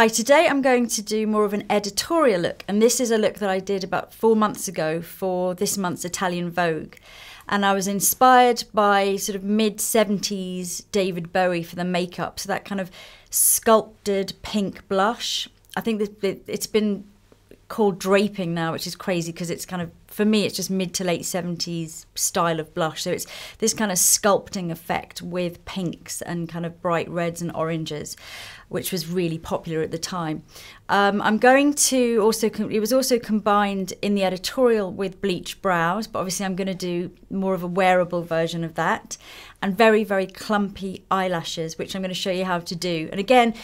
Hi, today I'm going to do more of an editorial look, and this is a look that I did about 4 months ago for this month's Italian Vogue. And I was inspired by sort of mid-70s David Bowie for the makeup, so that kind of sculpted pink blush. I think it's been called draping now, which is crazy because it's kind of, for me, it's just mid to late 70s style of blush. So it's this kind of sculpting effect with pinks and kind of bright reds and oranges, which was really popular at the time. I'm going to also, it was also combined in the editorial with bleach brows, but obviously I'm going to do more of a wearable version of that, and very, very clumpy eyelashes, which I'm going to show you how to do. And again,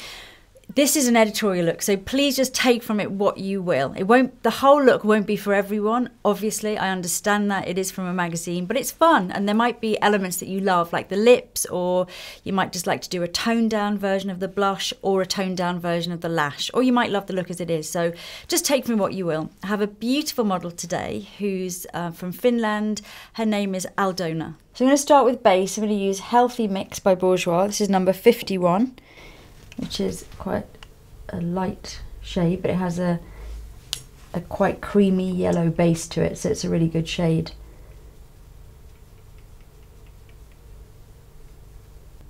this is an editorial look, so please just take from it what you will. It won't, the whole look won't be for everyone, obviously. I understand that it is from a magazine, but it's fun, and there might be elements that you love, like the lips, or you might just like to do a toned-down version of the blush or a toned-down version of the lash, or you might love the look as it is. So just take from what you will. I have a beautiful model today who's from Finland. Her name is Aldona. So I'm going to start with base. I'm going to use Healthy Mix by Bourjois. This is number 51. Which is quite a light shade, but it has a quite creamy yellow base to it, so it's a really good shade.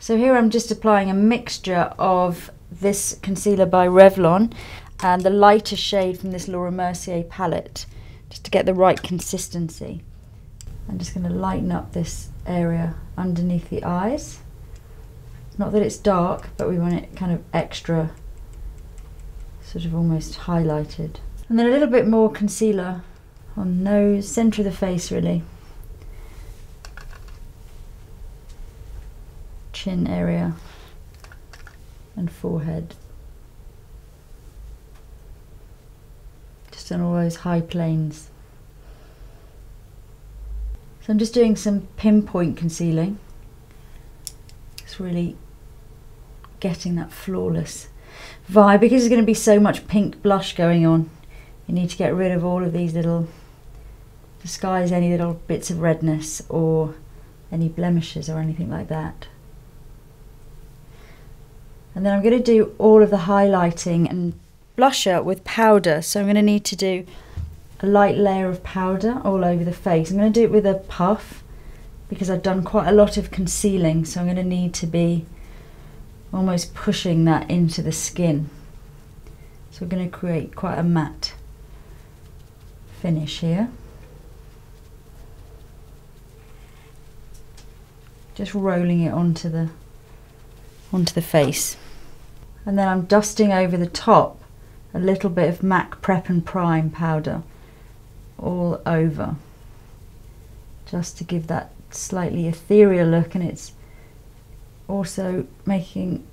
So here I'm just applying a mixture of this concealer by Revlon and the lighter shade from this Laura Mercier palette, just to get the right consistency. I'm just going to lighten up this area underneath the eyes. Not that it's dark, but we want it kind of extra, sort of almost highlighted. And then a little bit more concealer on nose, centre of the face really. Chin area and forehead. Just on all those high planes. So I'm just doing some pinpoint concealing. It's really getting that flawless vibe, because there's going to be so much pink blush going on. You need to get rid of all of these little, disguise any little bits of redness or any blemishes or anything like that. And then I'm going to do all of the highlighting and blusher with powder, so I'm going to need to do a light layer of powder all over the face. I'm going to do it with a puff because I've done quite a lot of concealing, so I'm going to need to be almost pushing that into the skin. So we're going to create quite a matte finish here. Just rolling it onto the face. And then I'm dusting over the top a little bit of MAC Prep and Prime powder all over, just to give that slightly ethereal look, and it's also making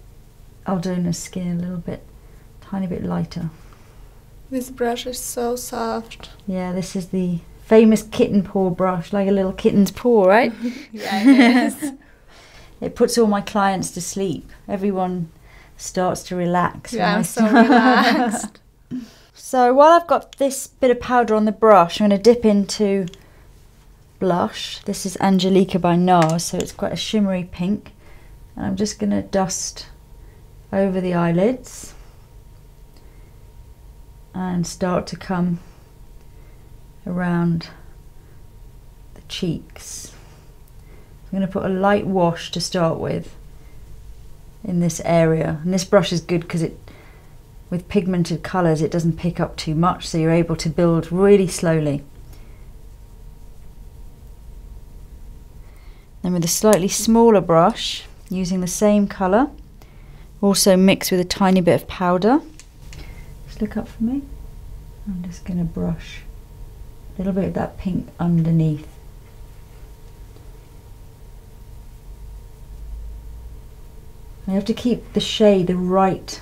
Aldona's skin a little bit, tiny bit lighter. This brush is so soft. Yeah, this is the famous kitten paw brush, like a little kitten's paw, right? Yeah, it is. It puts all my clients to sleep. Everyone starts to relax. Yeah, I'm so relaxed. So while I've got this bit of powder on the brush, I'm going to dip into blush. This is Angelica by NARS, so it's quite a shimmery pink. And I'm just going to dust over the eyelids and start to come around the cheeks. I'm going to put a light wash to start with in this area. And this brush is good because it, with pigmented colours, it doesn't pick up too much, so you're able to build really slowly. Then with a slightly smaller brush, using the same colour, also mixed with a tiny bit of powder. Just look up for me. I'm just going to brush a little bit of that pink underneath. And you have to keep the shade the right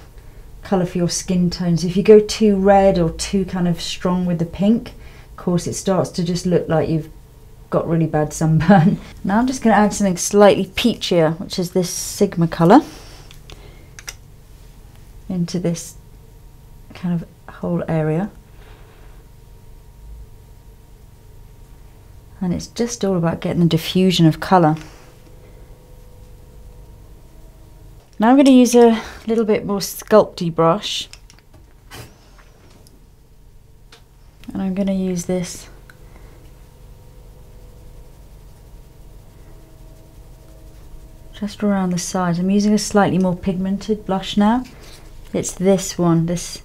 colour for your skin tone. So if you go too red or too kind of strong with the pink, of course it starts to just look like you've got really bad sunburn. Now I'm just going to add something slightly peachier, which is this Sigma colour, into this kind of whole area. And it's just all about getting the diffusion of colour. Now I'm going to use a little bit more sculpty brush. And I'm going to use this just around the sides. I'm using a slightly more pigmented blush now. It's this one, this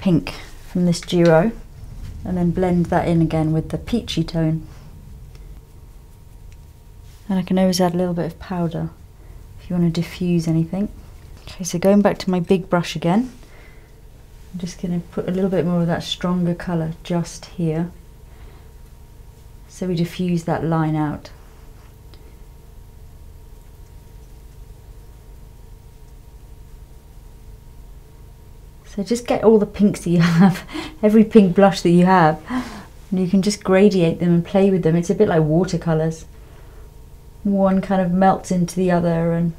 pink from this duo, and then blend that in again with the peachy tone. And I can always add a little bit of powder if you want to diffuse anything. Okay, so going back to my big brush again, I'm just going to put a little bit more of that stronger colour just here, so we diffuse that line out. So just get all the pinks that you have, every pink blush that you have, and you can just gradate them and play with them. It's a bit like watercolours. One kind of melts into the other, and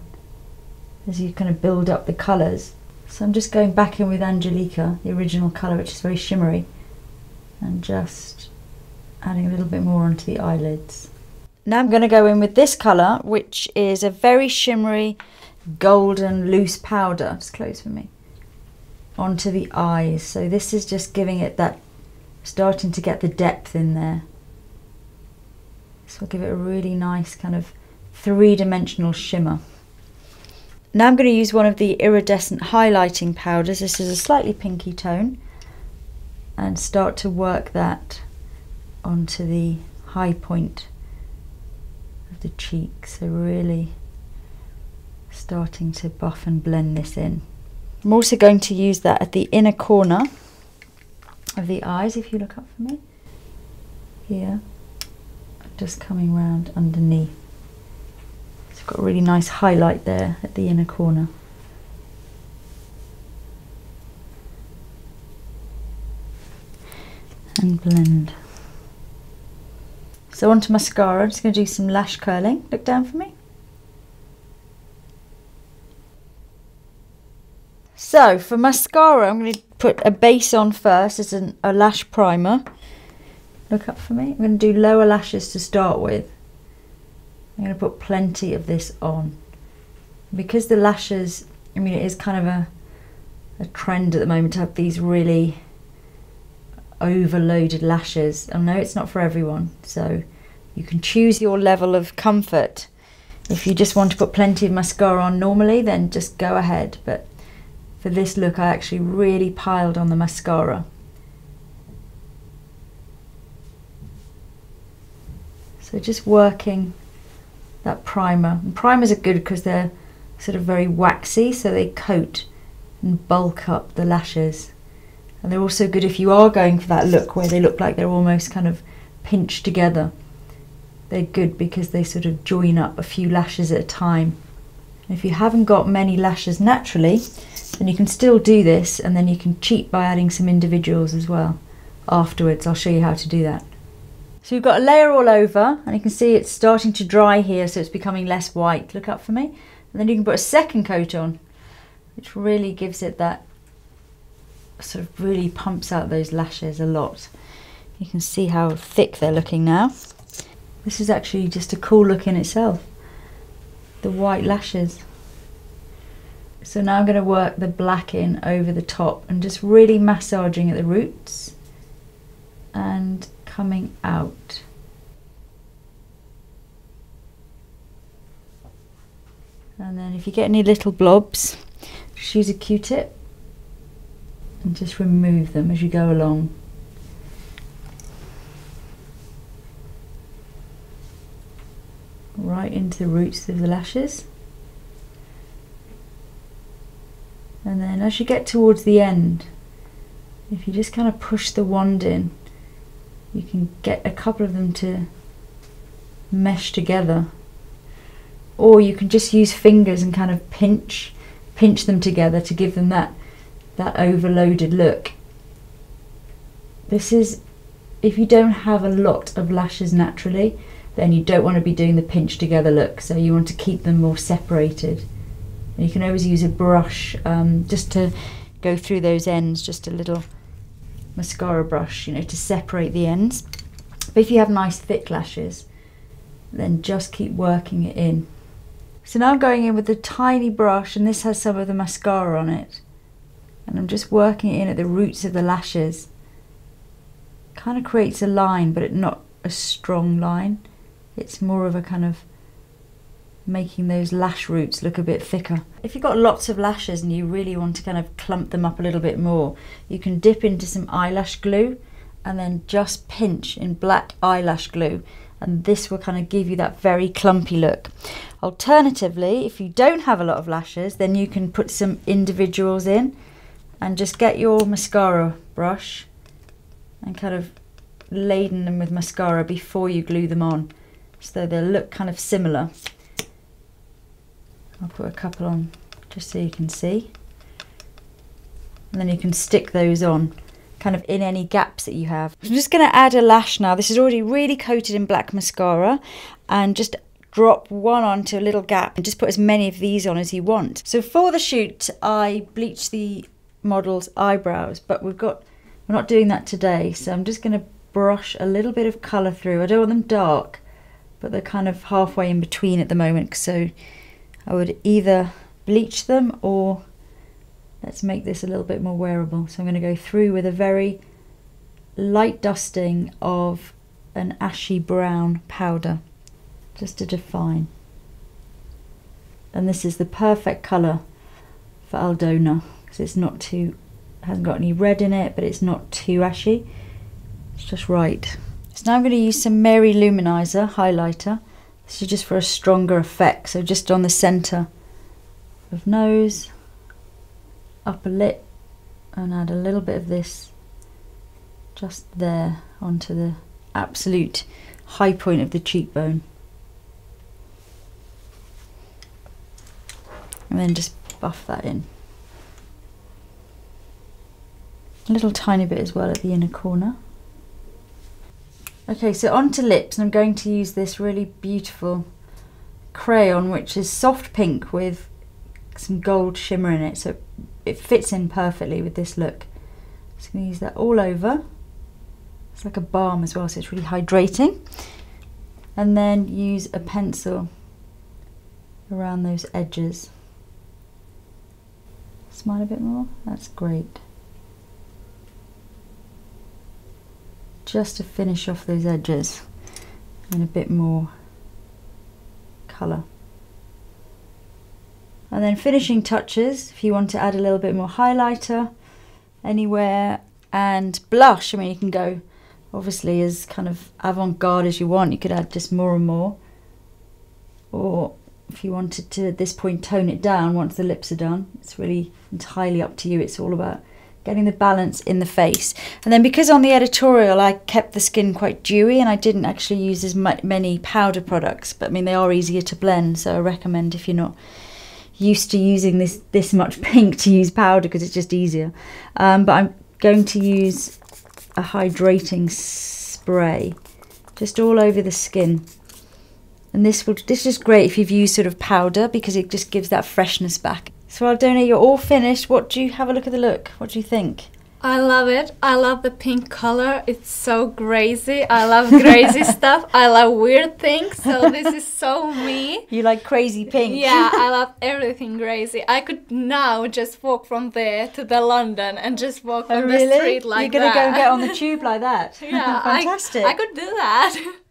as you kind of build up the colours. So I'm just going back in with Angelica, the original colour, which is very shimmery, and just adding a little bit more onto the eyelids. Now I'm going to go in with this colour, which is a very shimmery golden loose powder. Just close for me. Onto the eyes. So this is just giving it that, starting to get the depth in there. This will give it a really nice kind of three-dimensional shimmer. Now I'm going to use one of the iridescent highlighting powders. This is a slightly pinky tone, and start to work that onto the high point of the cheek. So really starting to buff and blend this in. I'm also going to use that at the inner corner of the eyes, if you look up for me. Here, just coming round underneath. It's got a really nice highlight there at the inner corner. And blend. So onto mascara, I'm just going to do some lash curling. Look down for me. So for mascara, I'm going to put a base on first as a lash primer. Look up for me. I'm going to do lower lashes to start with. I'm going to put plenty of this on. Because the lashes, I mean, it is kind of a trend at the moment to have these really overloaded lashes. I know it's not for everyone, so you can choose your level of comfort. If you just want to put plenty of mascara on normally, then just go ahead. But for this look, I actually really piled on the mascara. So just working that primer. And primers are good because they're sort of very waxy, so they coat and bulk up the lashes. And they're also good if you are going for that look where they look like they're almost kind of pinched together. They're good because they sort of join up a few lashes at a time. And if you haven't got many lashes naturally, then you can still do this, and then you can cheat by adding some individuals as well. Afterwards, I'll show you how to do that. So we've got a layer all over, and you can see it's starting to dry here, so it's becoming less white. Look up for me. And then you can put a second coat on, which really gives it that, sort of really pumps out those lashes a lot. You can see how thick they're looking now. This is actually just a cool look in itself, the white lashes. So now I'm going to work the black in over the top and just really massaging at the roots and coming out. And then if you get any little blobs, just use a Q-tip and just remove them as you go along. Right into the roots of the lashes. And then as you get towards the end, if you just kind of push the wand in, you can get a couple of them to mesh together. Or you can just use fingers and kind of pinch them together to give them that overloaded look. This is, if you don't have a lot of lashes naturally, then you don't want to be doing the pinch together look, so you want to keep them more separated. You can always use a brush just to go through those ends, just a little mascara brush, you know, to separate the ends. But if you have nice thick lashes, then just keep working it in. So now I'm going in with a tiny brush, and this has some of the mascara on it. And I'm just working it in at the roots of the lashes. kind of creates a line, but it's not a strong line. It's more of a kind of making those lash roots look a bit thicker. If you've got lots of lashes and you really want to kind of clump them up a little bit more, you can dip into some eyelash glue and then just pinch in black eyelash glue, and this will kind of give you that very clumpy look. Alternatively, if you don't have a lot of lashes, then you can put some individuals in and just get your mascara brush and kind of laden them with mascara before you glue them on, so they'll look kind of similar. I'll put a couple on just so you can see, and then you can stick those on kind of in any gaps that you have. I'm just going to add a lash now. This is already really coated in black mascara, and just drop one onto a little gap and just put as many of these on as you want. So for the shoot, I bleached the model's eyebrows, but we're not doing that today, so I'm just going to brush a little bit of colour through. I don't want them dark, but they're kind of halfway in between at the moment, so I would either bleach them or let's make this a little bit more wearable. So I'm going to go through with a very light dusting of an ashy brown powder just to define. And this is the perfect colour for Aldona because it's not too, hasn't got any red in it, but it's not too ashy. It's just right. So now I'm going to use some Mary Luminizer highlighter. This is just for a stronger effect, so just on the centre of nose, upper lip, and add a little bit of this just there onto the absolute high point of the cheekbone. And then just buff that in. A little tiny bit as well at the inner corner. Okay, so onto lips, and I'm going to use this really beautiful crayon, which is soft pink with some gold shimmer in it, so it fits in perfectly with this look. I'm just going to use that all over. It's like a balm as well, so it's really hydrating. And then use a pencil around those edges. Smile a bit more, that's great. Just to finish off those edges and a bit more colour. And then finishing touches, if you want to add a little bit more highlighter anywhere, and blush. I mean, you can go obviously as kind of avant-garde as you want. You could add just more and more, or if you wanted to at this point tone it down once the lips are done. It's really entirely up to you. It's all about getting the balance in the face. And then because on the editorial I kept the skin quite dewy and I didn't actually use as many powder products, but I mean they are easier to blend, so I recommend if you're not used to using this much pink to use powder because it's just easier. But I'm going to use a hydrating spray just all over the skin. And this is great if you've used sort of powder because it just gives that freshness back. So Aldona, you're all finished. Have a look at the look. What do you think? I love it. I love the pink color. It's so crazy. I love crazy stuff. I love weird things. So this is so me. You like crazy pink. Yeah, I love everything crazy. I could now just walk from there to the London and just walk on the street like that. You're gonna go and get on the tube like that? Yeah. Fantastic. I could do that.